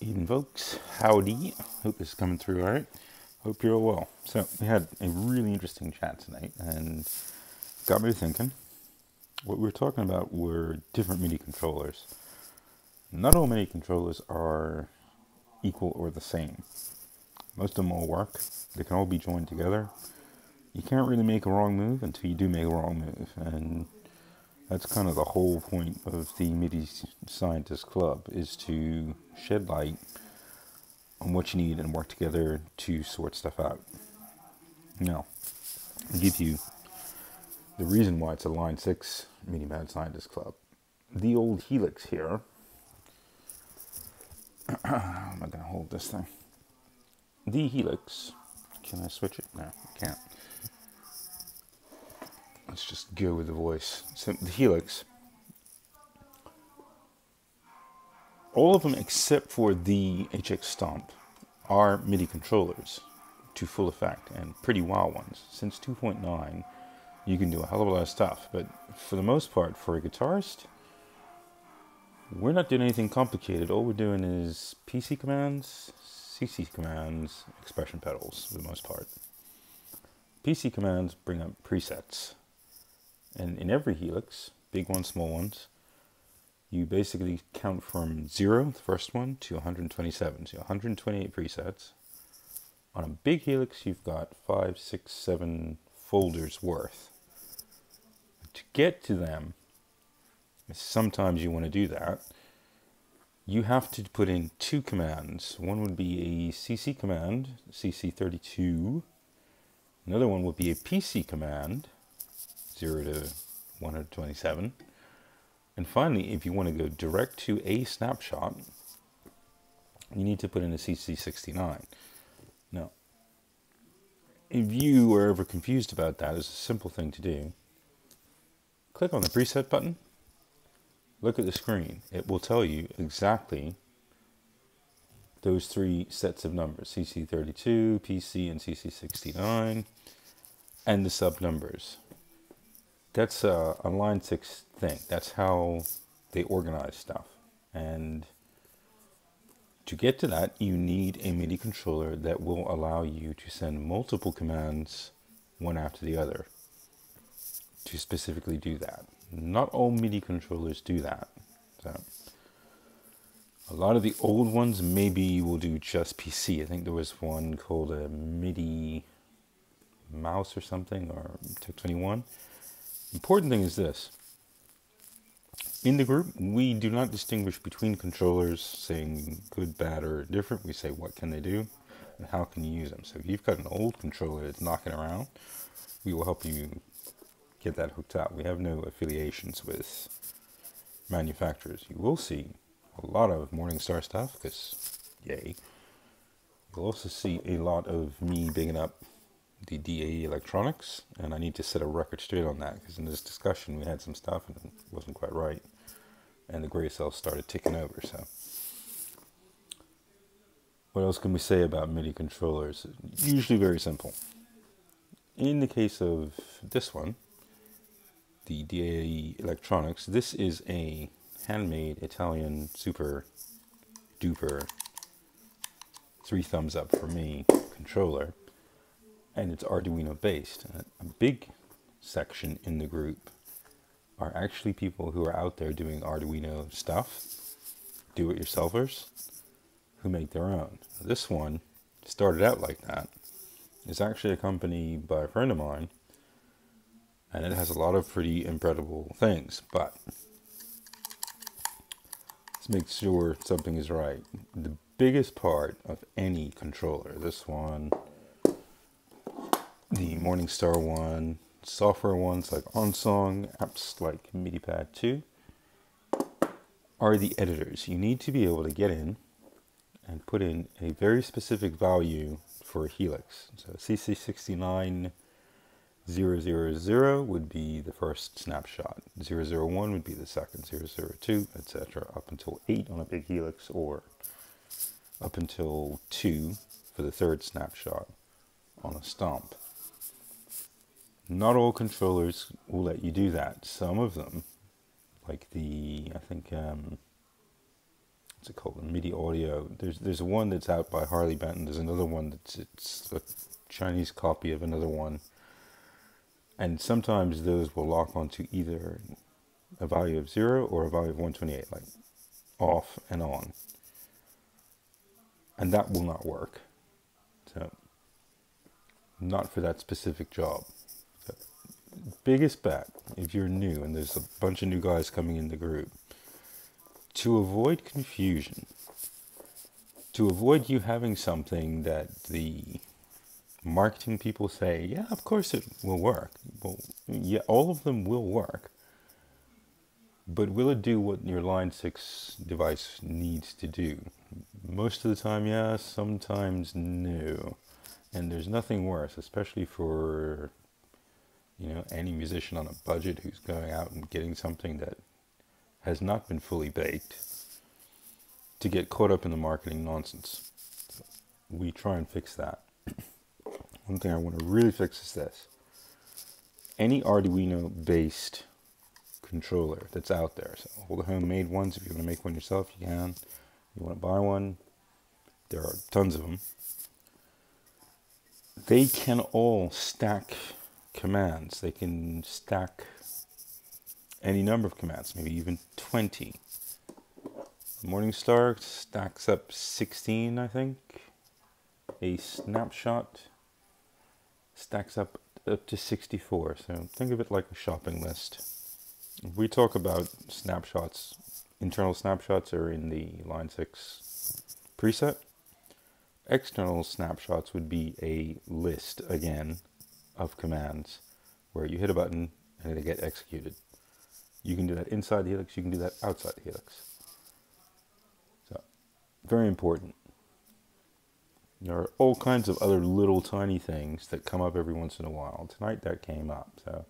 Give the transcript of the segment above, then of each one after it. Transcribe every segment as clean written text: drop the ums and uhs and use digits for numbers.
Eden folks, howdy. Hope this is coming through all right. Hope you're all well. So we had a really interesting chat tonight and got me thinking. What we were talking about were different MIDI controllers. Not all MIDI controllers are equal or the same. Most of them all work. They can all be joined together. You can't really make a wrong move until you do make a wrong move, and that's kind of the whole point of the MIDI Scientist Club, is to shed light on what you need and work together to sort stuff out. Now, I'll give you the reason why it's a Line 6 Midi Mad Scientist Club. The old Helix here, how am I going to hold this thing? The Helix, can I switch it? No, I can't. Let's just go with the voice. So the Helix, all of them except for the HX Stomp are MIDI controllers to full effect, and pretty wild ones. Since 2.9, you can do a hell of a lot of stuff, but for the most part, for a guitarist, we're not doing anything complicated. All we're doing is PC commands, CC commands, expression pedals for the most part. PC commands bring up presets. And in every Helix, big ones, small ones, you basically count from 0, the first one, to 127. So 128 presets. On a big Helix, you've got 5, 6, 7 folders worth. To get to them, sometimes you want to do that, you have to put in two commands. One would be a CC command, CC32. Another one would be a PC command, 0 to 127. And finally, if you want to go direct to a snapshot, you need to put in a CC69. Now, if you are ever confused about that, it's a simple thing to do. Click on the preset button. Look at the screen. It will tell you exactly those three sets of numbers, CC32, PC, and CC69, and the sub numbers. That's a Line 6 thing. That's how they organize stuff. And to get to that, you need a MIDI controller that will allow you to send multiple commands one after the other to specifically do that. Not all MIDI controllers do that. So a lot of the old ones maybe will do just PC. I think there was one called a MIDI mouse or something, or Tech 21. Important thing is this. In the group, we do not distinguish between controllers, saying good, bad, or different. We say what can they do and how can you use them. So if you've got an old controller that's knocking around, we will help you get that hooked up. We have no affiliations with manufacturers. You will see a lot of Morningstar stuff, because yay. You'll also see a lot of me bigging up the DAE Electronics, and I need to set a record straight on that, because in this discussion we had some stuff and it wasn't quite right, and the gray cells started ticking over. So what else can we say about MIDI controllers? Usually very simple. In the case of this one, the DAE Electronics, this is a handmade Italian super duper 3 thumbs up for me controller, and it's Arduino based. A big section in the group are actually people who are out there doing Arduino stuff, do-it-yourselfers, who make their own. This one started out like that. It's actually accompanied by a friend of mine, and it has a lot of pretty incredible things, but let's make sure something is right. The biggest part of any controller, this one, the Morningstar one, software ones like OnSong, apps like MidiPad 2, are the editors. You need to be able to get in and put in a very specific value for a Helix. So CC69 000 would be the first snapshot, 001 would be the second, 002, etc., up until 8 on a big Helix, or up until 2 for the third snapshot on a Stomp. Not all controllers will let you do that. Some of them, like the, I think what's it called, the MIDI audio. There's one that's out by Harley Benton. There's another one that's a Chinese copy of another one. And sometimes those will lock onto either a value of 0 or a value of 128, like off and on. And that will not work. So, not for that specific job. So, biggest bet, if you're new, and there's a bunch of new guys coming in the group, to avoid confusion, to avoid you having something that the marketing people say, yeah, of course it will work. Well, yeah, all of them will work. But will it do what your Line 6 device needs to do? Most of the time, yeah, sometimes no. And there's nothing worse, especially for, you know, any musician on a budget who's going out and getting something that has not been fully baked, to get caught up in the marketing nonsense. So we try and fix that. One thing I want to really fix is this. Any Arduino-based controller that's out there, so all the homemade ones, if you want to make one yourself, you can. You want to buy one, there are tons of them. They can all stack commands. They can stack any number of commands, maybe even 20. Morningstar stacks up 16, I think. A snapshot stacks up to 64. So think of it like a shopping list. We talk about snapshots. Internal snapshots are in the Line 6 preset. External snapshots would be a list, again, of commands where you hit a button and they get executed. You can do that inside the Helix, you can do that outside the Helix. So, very important. There are all kinds of other little tiny things that come up every once in a while. Tonight that came up. So,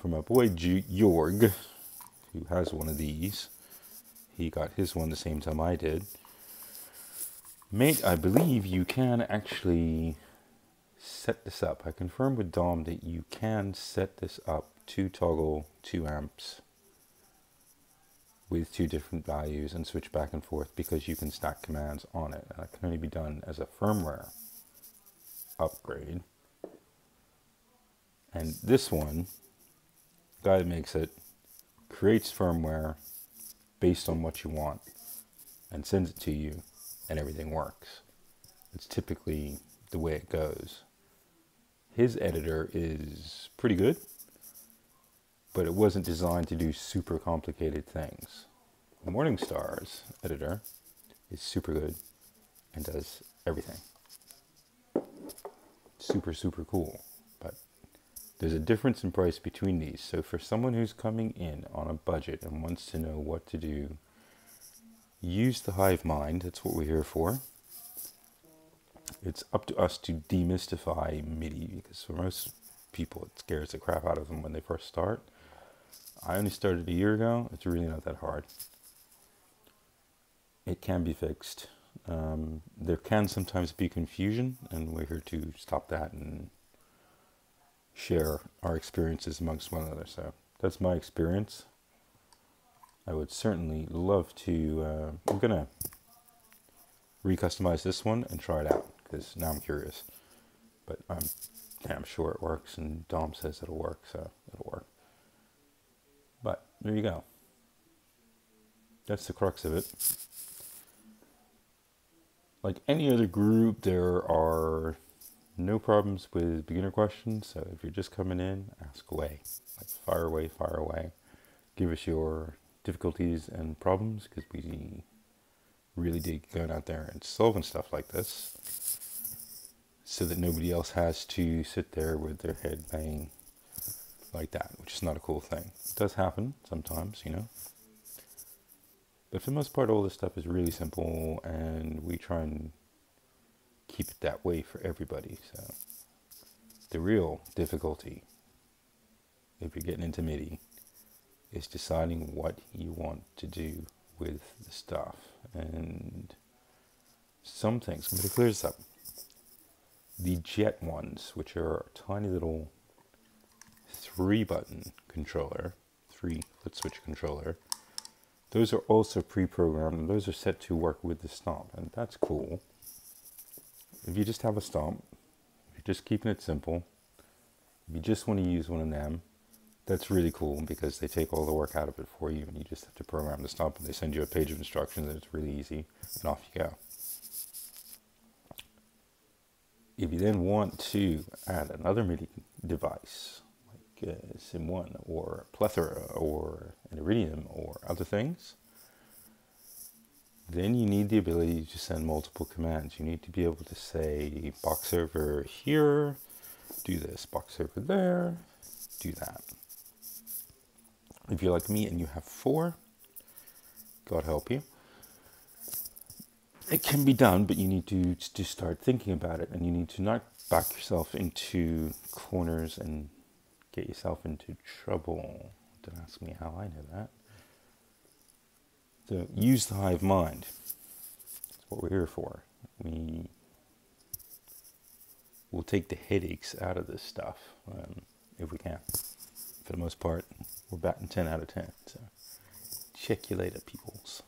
from my boy Jorg, who has one of these, he got his one the same time I did. Mate, I believe you can actually set this up. I confirmed with Dom that you can set this up to toggle 2 amps with 2 different values and switch back and forth, because you can stack commands on it, and it can only be done as a firmware upgrade. And this one, the guy that makes it creates firmware based on what you want and sends it to you, and everything works. It's typically the way it goes. His editor is pretty good, but it wasn't designed to do super complicated things. Morningstar's editor is super good and does everything. Super, super cool. But there's a difference in price between these. So for someone who's coming in on a budget and wants to know what to do, use the hive mind. That's what we're here for. It's up to us to demystify MIDI, because for most people it scares the crap out of them when they first start. I only started a year ago. It's really not that hard. It can be fixed. There can sometimes be confusion, and we're here to stop that and share our experiences amongst one another. So that's my experience. I would certainly love to, I'm gonna recustomize this one and try it out, because now I'm curious. But I'm damn sure it works, and Dom says it'll work, so it'll work. But there you go. That's the crux of it. Like any other group, there are no problems with beginner questions, so if you're just coming in, ask away. Like, fire away, fire away. Give us your difficulties and problems, because we really dig going out there and solving stuff like this, so that nobody else has to sit there with their head banging like that, which is not a cool thing. It does happen sometimes, you know. But for the most part, all this stuff is really simple, and we try and keep it that way for everybody. So the real difficulty, if you're getting into MIDI, is deciding what you want to do with the stuff. And some things, I'm going to clear this up. The Jet ones, which are a tiny little 3-button controller, 3 flip switch controller, Those are also pre-programmed, and those are set to work with the stomp, and that's cool. If you just have a stomp, if you're just keeping it simple, if you just want to use one of them, that's really cool because they take all the work out of it for you, and you just have to program the stomp, and they send you a page of instructions, and it's really easy, and off you go. If you then want to add another MIDI device, like SIM1 or Plethora or an Iridium or other things, then you need the ability to send multiple commands. You need to be able to say, box over here, do this, box over there, do that. If you're like me and you have four, God help you. It can be done, but you need to start thinking about it, and you need to not back yourself into corners and get yourself into trouble. Don't ask me how I know that. So use the hive mind. That's what we're here for. We will take the headaches out of this stuff if we can. For the most part, we're batting 10 out of 10. So check you later, peoples.